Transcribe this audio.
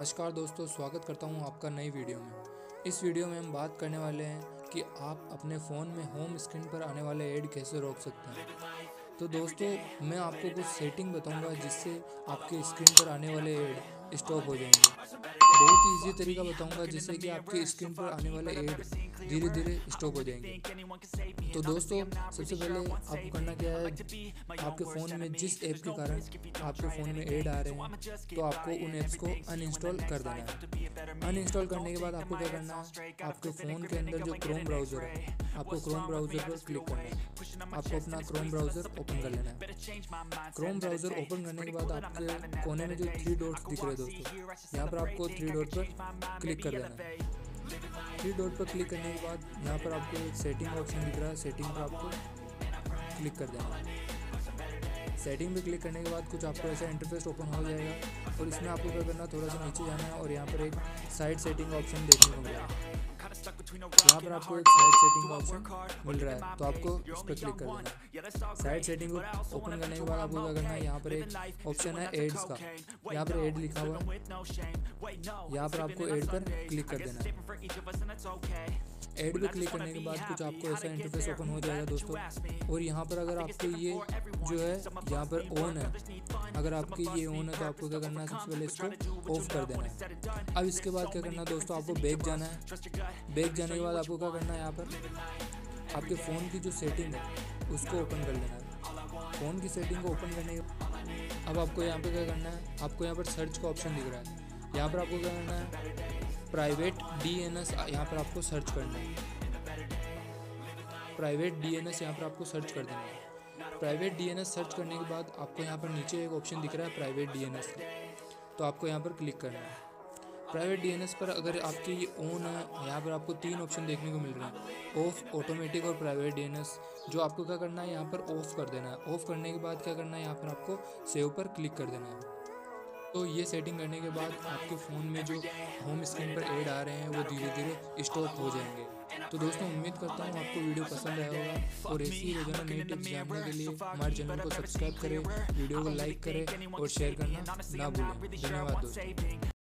नमस्कार दोस्तों, स्वागत करता हूं आपका नई वीडियो में। इस वीडियो में हम बात करने वाले हैं कि आप अपने फ़ोन में होम स्क्रीन पर आने वाले ऐड कैसे रोक सकते हैं। तो दोस्तों, मैं आपको कुछ सेटिंग बताऊंगा जिससे आपके स्क्रीन पर आने वाले ऐड स्टॉप हो जाएंगे। बहुत ही ईजी तरीका बताऊंगा जिससे कि आपके स्क्रीन पर आने वाले ऐड धीरे धीरे स्टॉप हो जाएंगे। तो दोस्तों, सबसे पहले आपको करना क्या है, आपके फ़ोन में जिस ऐप के कारण आपके फ़ोन में ऐड आ रहे हैं तो आपको उन ऐप्स को अनइंस्टॉल कर देना है। अनइंस्टॉल करने के बाद आपको क्या करना है, आपके फ़ोन के अंदर जो क्रोम ब्राउज़र है आपको क्रोम ब्राउज़र पर क्लिक करना है। आपको अपना क्रोम ब्राउज़र ओपन कर लेना है। क्रोम ब्राउज़र ओपन करने के बाद आपके कोने में जो 3 डॉट्स दिख रहे हैं दोस्तों, यहाँ पर आपको 3 डॉट पर क्लिक कर देना है। 3 डॉट पर क्लिक करने के बाद यहाँ पर आपको एक सेटिंग ऑप्शन दिख रहा है, सेटिंग पर आपको क्लिक कर देना है। सेटिंग पर क्लिक करने के बाद कुछ आपको ऐसा इंटरफेस ओपन हो जाएगा और इसमें आपको क्या करना, थोड़ा सा नीचे जाना है और यहाँ पर एक साइड सेटिंग ऑप्शन देखने को मिलेगा। यहाँ पर आपको एक साइड सेटिंग का ऑप्शन मिल रहा है तो आपको उस पर क्लिक कर देना है। साइड सेटिंग को ओपन करने के बाद आपको क्या करना है, यहाँ पर एक ऑप्शन है एड्स का, यहाँ पर एड लिखा हुआ है, यहाँ पर आपको एड पर क्लिक कर देना है। एड पर क्लिक करने के बाद कुछ आपको ऐसा इंटरफेस ओपन हो जाएगा दोस्तों। और यहाँ पर अगर आपके ये जो है यहाँ पर ऑन है, अगर आपके ये ऑन है तो आपको क्या करना है, सबसे पहले इसको ऑफ कर देना है। अब इसके बाद क्या करना है दोस्तों, आपको बैक जाना है। बैक जाने के बाद आपको क्या करना है, यहाँ पर आपके फ़ोन की जो सेटिंग है उसको ओपन कर लेना है। फ़ोन की सेटिंग को ओपन करने के बाद अब आपको यहाँ पर क्या करना है, आपको यहाँ पर सर्च का ऑप्शन दिख रहा है, यहाँ पर आपको क्या करना है, प्राइवेट DNS यहाँ पर आपको सर्च करना है। प्राइवेट DNS यहाँ पर आपको सर्च कर देना है। प्राइवेट DNS सर्च करने के बाद आपको यहाँ पर नीचे एक ऑप्शन दिख रहा है प्राइवेट DNS का, तो आपको यहाँ पर क्लिक करना है। प्राइवेट DNS पर अगर आपके ये ऑन है, यहाँ पर आपको 3 ऑप्शन देखने को मिल रहे हैं, ऑफ, ऑटोमेटिक और प्राइवेट DNS, जो आपको क्या करना है, यहाँ पर ऑफ कर देना है। ऑफ करने के बाद क्या करना है, यहाँ पर आपको सेव पर क्लिक कर देना है। तो ये सेटिंग करने के बाद आपके फ़ोन में जो होम स्क्रीन पर ऐड आ रहे हैं वो धीरे धीरे स्टॉप हो जाएंगे। तो दोस्तों, उम्मीद करता हूँ आपको वीडियो पसंद आया होगा और ऐसी रोजाना नई टिप्स जानने के लिए हमारे चैनल को सब्सक्राइब करें, वीडियो को लाइक करें और शेयर करना ना भूलें। धन्यवाद दोस्तों।